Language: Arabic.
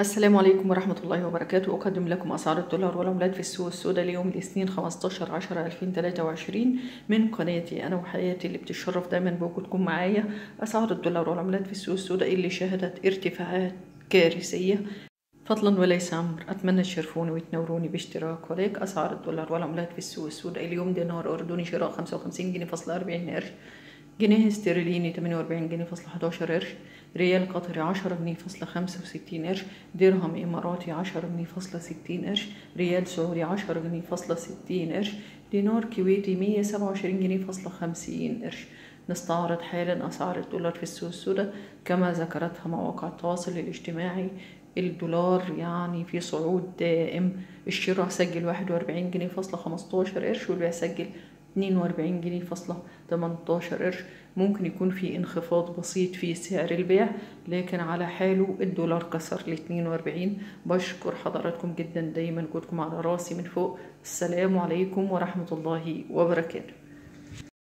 السلام عليكم ورحمة الله وبركاته. أقدم لكم أسعار الدولار والعملات في السوق السوداء ليوم الاثنين 15/10/2023 من قناتي أنا وحياتي اللي بتشرف دايما بوجودكم معايا. أسعار الدولار والعملات في السوق السوداء اللي شهدت ارتفاعات كارثية فضلا وليس أمر. أتمنى تشرفوني وتنوروني باشتراك ولايك. أسعار الدولار والعملات في السوق السوداء اليوم: دينار أردني شراء 55.40 جنيه، جنيه استرليني 48.11 جنيه، ريال قطري 10.65 جنيه، درهم إماراتي 10.60 جنيه، ريال سعودي 10.60 جنيه، دينار كويتي 127.50 جنيه. نستعرض حالا أسعار الدولار في السوق السوداء كما ذكرتها مواقع التواصل الاجتماعي. الدولار يعني في صعود دائم، الشراء سجل 41.15 جنيه، والبيع سجل 42.18 جنيه. ممكن يكون في انخفاض بسيط في سعر البيع، لكن على حاله الدولار كسر ل 42. بشكر حضراتكم جدا دايما وجودكم على راسي من فوق. السلام عليكم ورحمة الله وبركاته.